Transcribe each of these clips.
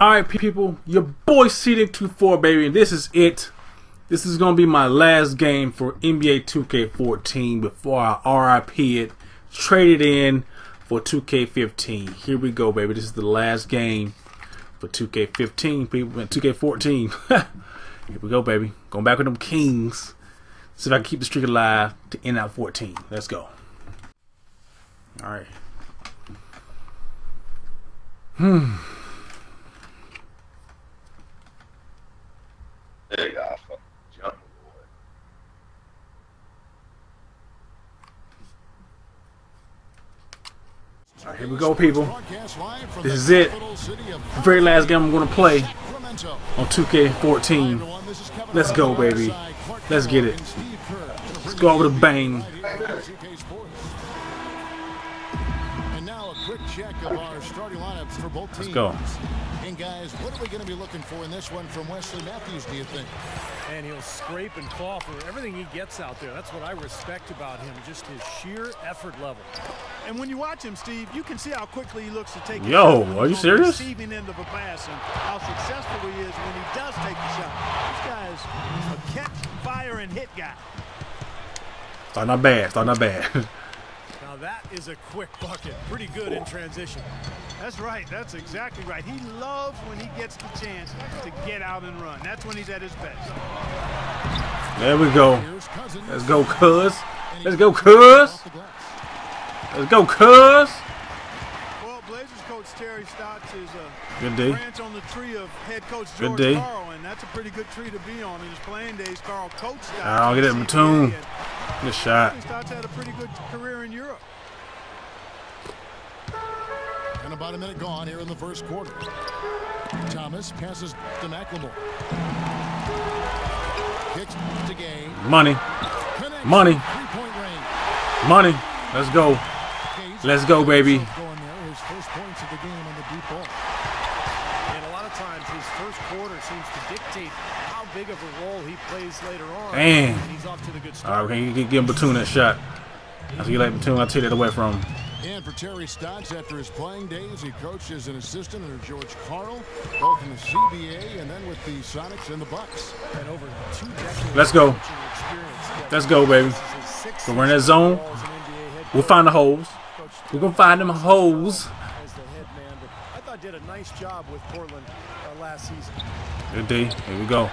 Alright people, your boy CD24 baby, and this is it. This is going to be my last game for NBA 2K14 before I RIP it, trade it in for 2K15. Here we go baby, this is the last game for 2K15 people, 2K14. Here we go baby, going back with them Kings. See if I can keep the streak alive to end out 14. Let's go. Alright. There you go. Fucking jump, boy. All right, here we go, people. This is it. The very last game I'm going to play on 2K14. Let's go, baby. Let's get it. Let's go with a bang. Quick check of our starting lineups for both teams. Let's go. And guys, what are we going to be looking for in this one from Wesley Matthews, do you think? And he'll scrape and claw for everything he gets out there. That's what I respect about him, just his sheer effort level. And when you watch him, Steve, you can see how quickly he looks to take it. Yo, are you serious? Receiving end of a pass and how successful he is when he does take the shot. This guy's a catch, fire, and hit guy. Thought not bad. Thought not bad. Now that is a quick bucket. Pretty good in transition. That's right. That's exactly right. He loves when he gets the chance to get out and run. That's when he's at his best. There we go. Let's go, Cuz. Let's go, Cuz. Let's go, Cuz. Well, Blazers coach Terry Stotts is a branch on the tree of head coach George Karl, and that's a pretty good tree to be on in his playing days. Karl coached Stotts. I'll get it in tune. Good shot. Stotts had a pretty good career in Europe. And about a minute gone here in the first quarter. Thomas passes to McLemore. Kicks to Gay. Money. Money. Money. Let's go. Let's go, baby. His first points of the game on the deep ball. And a lot of times his first quarter seems to dictate how big of a role he plays later on. Damn. He's off to the good start. All right, we can get Batum that shot. I see you like Batum. I'll take that away from him. And for Terry Stotts, after his playing days, he coached as an assistant under George Karl, both in the CBA and then with the Sonics and the Bucks. And over 2 decades. Let's go. Let's go, baby. So we're in that zone. We'll find the holes. We're going to find them holes. Did a nice job with Portland last season. Good D. Here we go.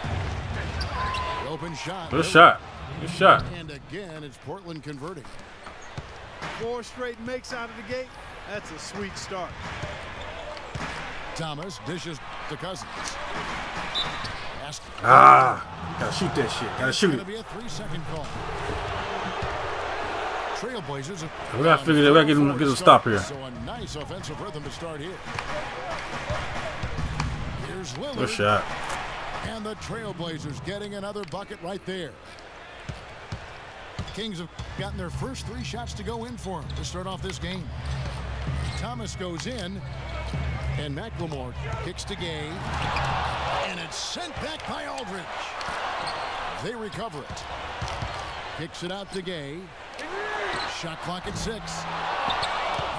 Open shot. Good shot. Good shot. And again, it's Portland converting. 4 straight makes out of the gate. That's a sweet start. Thomas dishes to Cousins. Gotta shoot that shit. Gotta shoot it. Be a 3-second call. Trailblazers. We gotta figure that. We gotta get him a stop here. So a nice offensive rhythm to start here. Here's Lillard. Good shot. And the Trailblazers getting another bucket right there. Kings have gotten their first 3 shots to go in for them to start off this game. Thomas goes in, and McLemore kicks to Gay, and it's sent back by Aldridge. They recover it. Kicks it out to Gay. Shot clock at 6.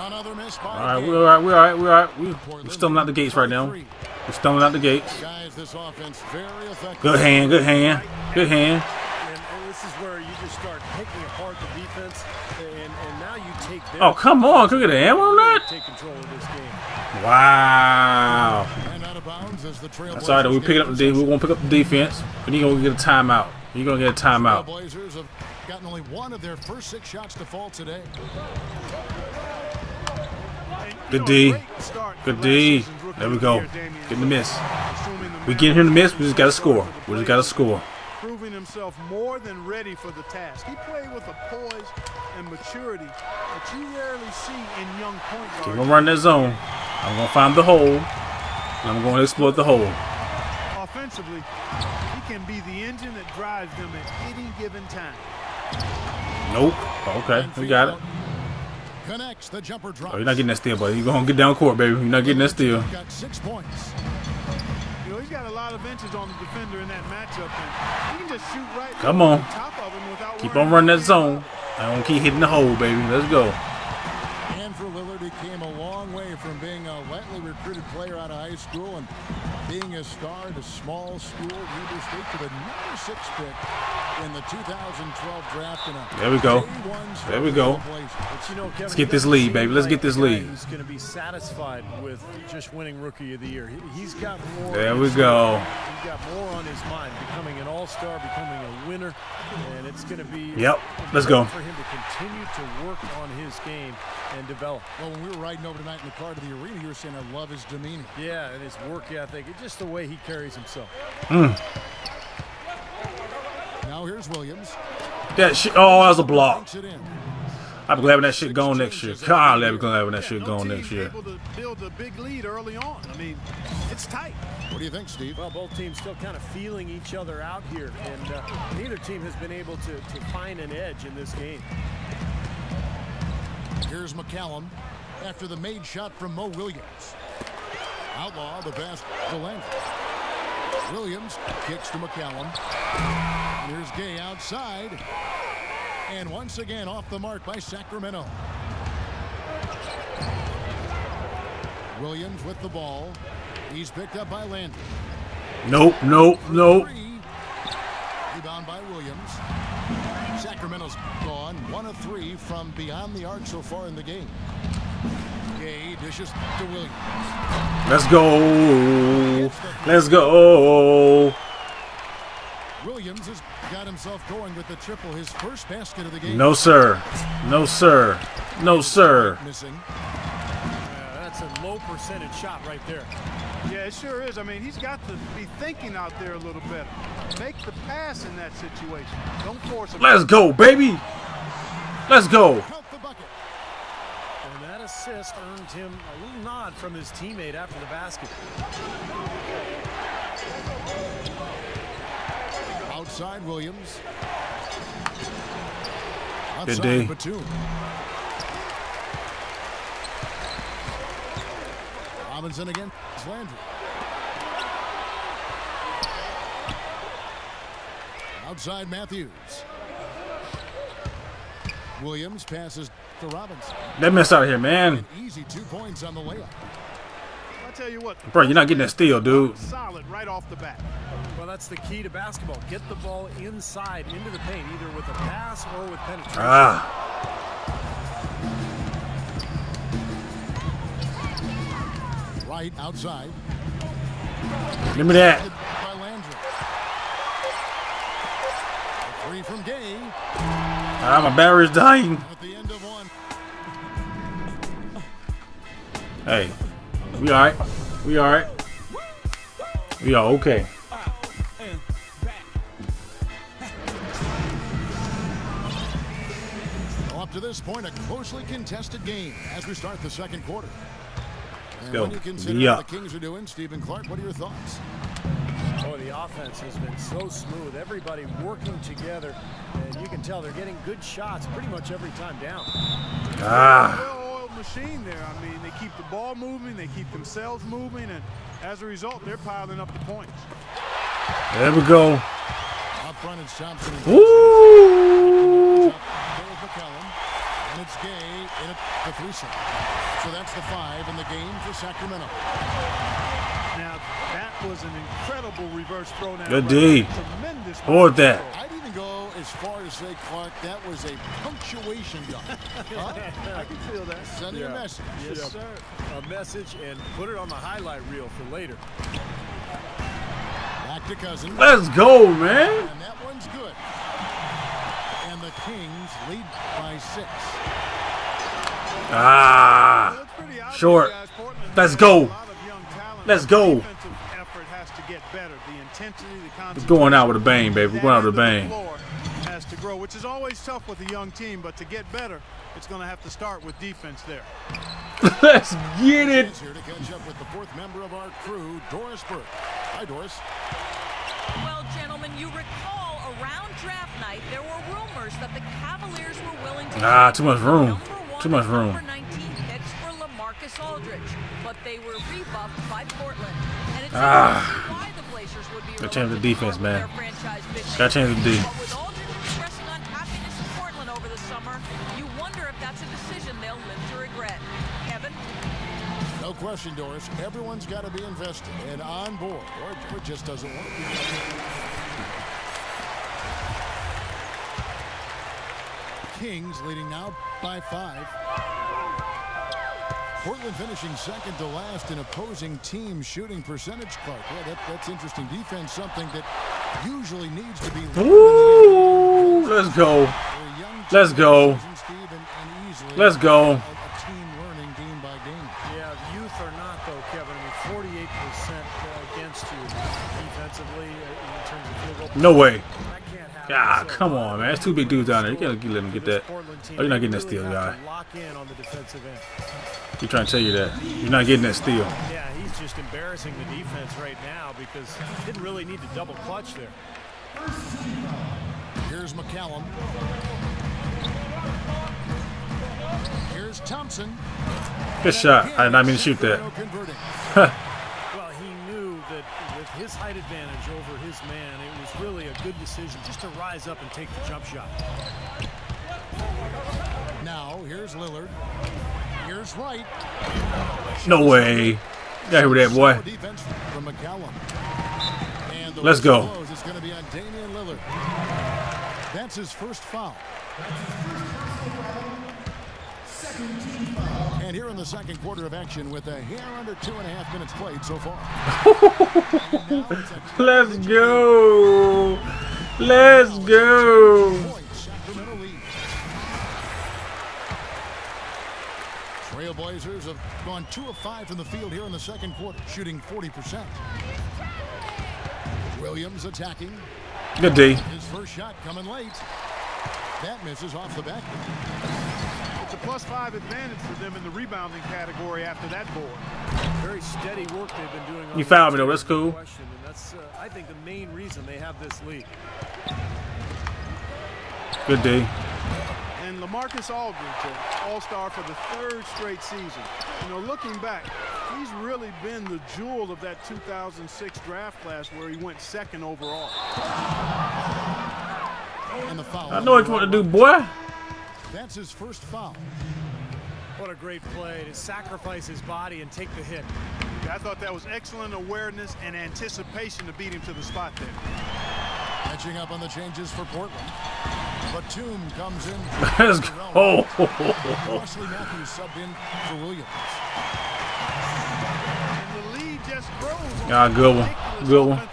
Another miss by We're stumbling out the gates right now. We're stumbling out the gates. Guys, this offense very effective. Good hand, good hand, good hand. And this is where you just start picking apart the defense, and now you take. Oh, come on! Can we get an ammo on that? Take control of this game. Wow. And out of bounds as the Trailblazers. That's all right. We pick up the defense. We won't pick up the defense. But you're gonna get a timeout. You're gonna get a timeout. Gotten only 1 of their first 6 shots to fall today. Good D. Good D. There we go. Getting the miss. We get him the miss. We just got to score. We just got to score. Proving himself more than ready for the task. He played with a poise and maturity that you rarely see in young point guards. Keep him running that zone. I'm going to find the hole. And I'm going to exploit the hole. Offensively, he can be the engine that drives them at any given time. Nope. Okay, we got it. Connects the jumper drop. Oh, you're not getting that steal, buddy. You're gonna get down court, baby. You're not getting that steal. Got 6 points. You know, he's got a lot of inches on the defender in that matchup. And he can just shoot right. Come on. Top of him without keep on running that zone. I don't keep hitting the hole, baby. Let's go. And for Lillard, he came a long way from being a lightly recruited recruited player out of high school and being a star at a small school, Weber State, to the number 6 pick in the 2012 draft. There we go. There we go. But, you know, Kevin, let's get this lead, baby. Let's get this lead. He's going to be satisfied with just winning Rookie of the Year. He's got more. There we go. He's got more on his mind, becoming an all-star, becoming a winner, and it's going to be. Yep. Let's go. For him to continue to work on his game and develop. Well, when we were riding over tonight in the car to the arena, you were saying I love his demeanor. Yeah, and his work ethic, just the way he carries himself. Now here's Williams. That shit. Oh, that was a block. I'm glad when that shit gone next year. God, I'm glad when that shit gone next year. Able to build a big lead early on. I mean, it's tight. What do you think, Steve? Well, both teams still kind of feeling each other out here, and neither team has been able to find an edge in this game. Here's McCallum after the made shot from Mo Williams. Outlaw the pass to Langford. Williams kicks to McCallum. Here's Gay outside. And once again off the mark by Sacramento. Williams with the ball. He's picked up by Landry. Nope, nope, nope. Rebound by Williams. Sacramento's gone. 1 of 3 from beyond the arc so far in the game. Gay dishes to Williams. Let's go. Let's go. Williams has got himself going with the triple, his first basket of the game. No, sir. No, sir. No, sir. Missing. That's a low percentage shot right there. Yeah, it sure is. I mean, he's got to be thinking out there a little better. Make the pass in that situation. Don't force him. Let's go, baby. Let's go. Assist earned him a little nod from his teammate after the basket. Outside Williams. Good day. Batum. Robinson again. Landry. Outside Matthews. Williams passes to Robinson. That mess out of here, man. Easy 2 points on the layup. I tell you what, bro, you're not getting that steal, dude. Solid right off the bat. Well, that's the key to basketball. Get the ball inside into the paint, either with a pass or with penetration. Right outside. Give me that. Three from Gay. My battery's dying. At the end of one. Hey, we all right. We all right. We are okay. Well, up to this point, a closely contested game as we start the second quarter. And when you consider how the Kings are doing, Stephen Clark, what are your thoughts? Oh, the offense has been so smooth. Everybody working together, and you can tell they're getting good shots pretty much every time down. Well-oiled machine there. I mean, they keep the ball moving, they keep themselves moving, and as a result, they're piling up the points. There we go. Up front is Thompson. Woo! And it's Gay in the threesome. So that's the 5 in the game for Sacramento. Now that was an incredible reverse throw. Now good D. Tremendous. Or that. I'd even go as far as say, Clark, that was a punctuation dunk. I can feel that. Send a message. Yes, sir. A message, and put it on the highlight reel for later. Back to Cousins. Let's go, man. And that one's good. And the Kings lead by 6. Short. Let's go. Let's go. We're going out with a bang, baby. We're going out with a bang. Has to grow, which is always tough with a young team, but to get better, it's going to have to start with defense there. Let's get it. Here to catch up with the fourth member of our crew, Doris Burke. Hi, Doris. Well, gentlemen, you recall around draft night, there were rumors that the Cavaliers were willing to. Too much room. Too much room. Aldridge, but they were rebuffed by Portland, and it's why the Blazers would be. Gotta change the defense, man. Gotta change the D. But with Aldridge expressing unhappiness in Portland over the summer, you wonder if that's a decision they'll live to regret. Kevin? No question. question, Doris. Everyone's got to be invested and on board, or it just doesn't work. Kings leading now by 5. Portland finishing second to last in opposing team shooting percentage, Clark. Yeah, that's interesting. Defense, something that usually needs to be... Ooh, let's go. Let's go. Let's go. No way. Ah, come on, man. It's two big dudes down there. You can't let him get that. Oh, you're not getting that steal, guy. He's trying to tell you that. You're not getting that steal. Yeah, he's just embarrassing the defense right now because he didn't really need to double clutch there. Here's McCallum. Here's Thompson. Good shot. I did not mean to shoot that. His height advantage over his man, it was really a good decision just to rise up and take the jump shot. Now, here's Lillard. Here's Wright. No way. Got here with that, boy. Defense from McCallum. And the Let's go. It's going to be on Damian Lillard. That's his first foul. And here in the second quarter of action with a hair under 2.5 minutes played so far. Let's go. Let's go. Trailblazers have gone 2 of 5 from the field here in the second quarter, shooting 40%. Williams attacking. Good D. His first shot coming late. That misses off the back. It's a +5 advantage for them in the rebounding category after that board. Very steady work they've been doing. You fouled me though. That's cool. That's I think the main reason they have this lead. Good day. And LaMarcus Aldridge, an all-star for the 3rd straight season. You know, looking back, he's really been the jewel of that 2006 draft class where he went 2nd overall. And the foul. I know what you want to do, boy. That's his first foul. What a great play to sacrifice his body and take the hit. I thought that was excellent awareness and anticipation to beat him to the spot there. Catching up on the changes for Portland. Batum comes in. Let's go. Wesley Matthews subbed in for Williams. And the lead just grows. Ah, good one. Good one.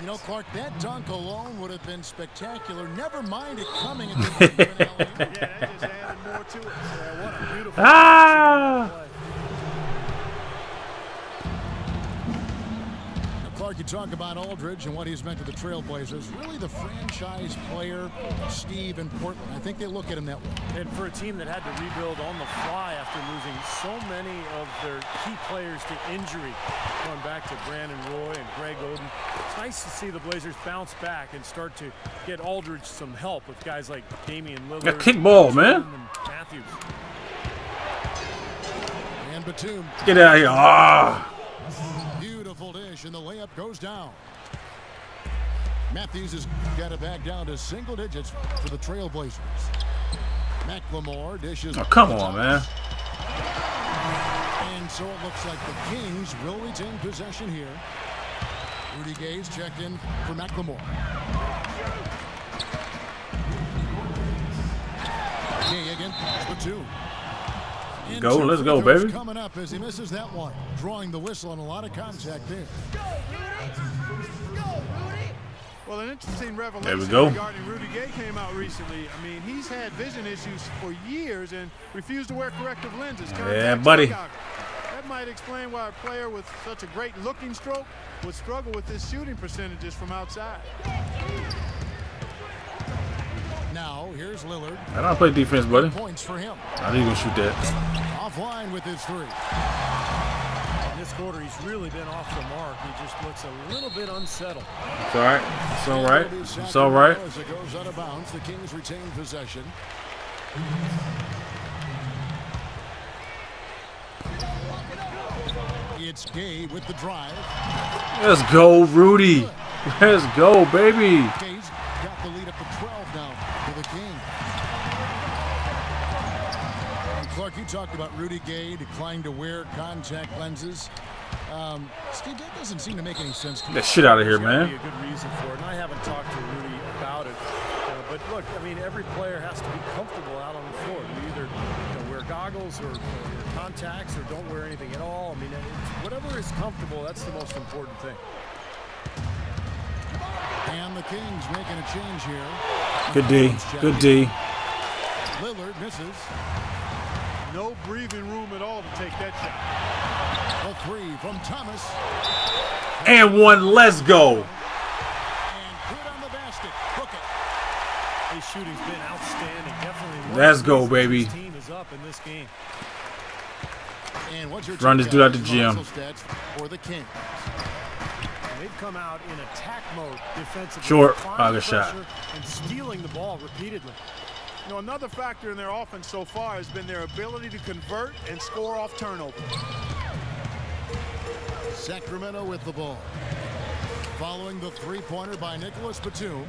You know, Clark, that dunk alone would have been spectacular. Never mind it coming. Ah! Clark, you talk about Aldridge and what he's meant to the Trailblazers. Really the franchise player, Steve, in Portland. I think they look at him that way. And for a team that had to rebuild on the fly after losing so many of their key players to injury, going back to Brandon Roy and Greg Oden, it's nice to see the Blazers bounce back and start to get Aldridge some help with guys like Damian Lillard. That kickball, man. And Matthews. And Batum. Get out of here. Ah! And the layup goes down. Matthews has got it back down to single digits for the Trailblazers. McLemore dishes. Oh, come on, man. And so it looks like the Kings will retain possession here. Rudy Gay's checked in for McLemore. Gay again for 2. Go, let's go, baby. Coming up as he misses that one, drawing the whistle and a lot of contact there. Well, an interesting revelation regarding Rudy Gay came out recently. I mean, he's had vision issues for years and refused to wear corrective lenses. Yeah, buddy. That might explain why a player with such a great looking stroke would struggle with his shooting percentages from outside. Now, here's Lillard. I don't play defense, buddy. Points for him. I think he's going to shoot that. Offline with his 3. In this quarter, he's really been off the mark. He just looks a little bit unsettled. It's all right. It's all right. It's all right. As it goes out of bounds, the Kings retain possession. It's Gay with the drive. Let's go, Rudy. Let's go, baby. Gay's got the lead up to 12 now. Clark, you talked about Rudy Gay declining to wear contact lenses. Steve, that doesn't seem to make any sense to me. Get shit out of here, man. There's gotta be a good reason for it, and I haven't talked to Rudy about it. But look, I mean, every player has to be comfortable out on the floor. You either wear goggles or contacts or don't wear anything at all. I mean, whatever is comfortable, that's the most important thing. And the Kings making a change here. Good D. Good D. Lillard misses. No breathing room at all to take that shot. A three from Thomas. And one. Let's go. And put on the basket. Hook it. His shooting's been outstanding. Definitely. Let's go, baby. Team is up in this game. And what's your run this dude out the gym. For the Kings. They've come out in attack mode defensively. Short. Good shot. And stealing the ball repeatedly. You know, another factor in their offense so far has been their ability to convert and score off turnovers. Sacramento with the ball. Following the three-pointer by Nicholas Batum.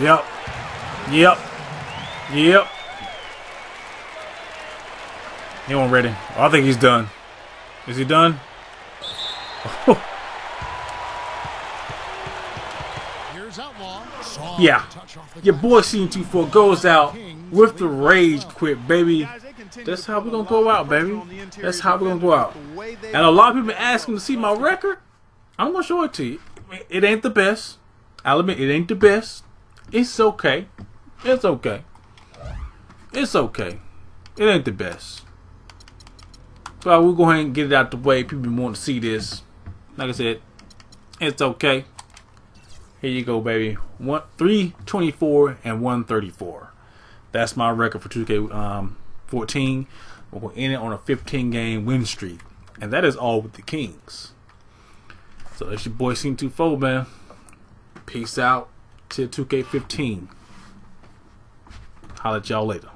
Yep. Yep. Yep. He won't ready. I think he's done. Is he done? Yeah, your boy CD24 goes out with the rage quit, baby. That's how we're going to go out, baby. That's how we're going to go out. And a lot of people asking to see my record. I'm going to show it to you. It ain't the best. I'll admit it ain't the best. It's okay. It's okay. It's okay. It ain't the best. But we'll go ahead and get it out the way. People want to see this. Like I said, it's okay. Here you go, baby. 324 and 134. That's my record for 2K14. We're going to end it on a 15-game win streak. And that is all with the Kings. So that's your boy CD24, man. Peace out till 2K15. Holla at y'all later.